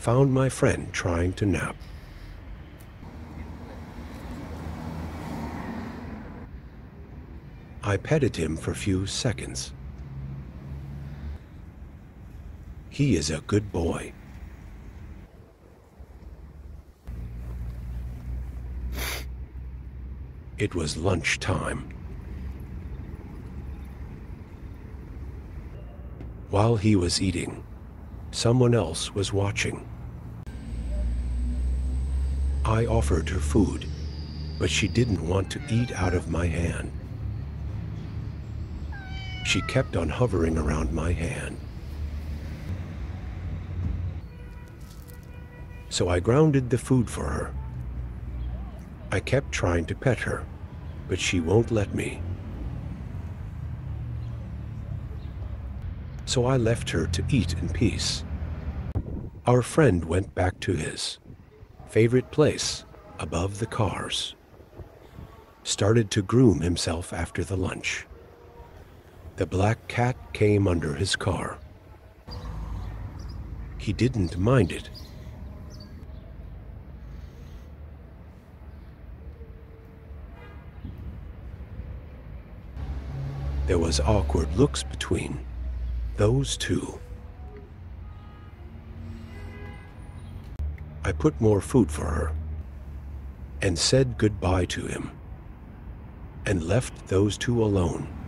found my friend trying to nap. I petted him for a few seconds. He is a good boy. It was lunchtime. While he was eating, someone else was watching. I offered her food, but she didn't want to eat out of my hand. She kept on hovering around my hand. So I grounded the food for her. I kept trying to pet her, but she won't let me. So I left her to eat in peace. Our friend went back to his favorite place above the cars, started to groom himself after the lunch. The black cat came under his car. He didn't mind it. There was awkward looks between those two. I put more food for her and said goodbye to him and left those two alone.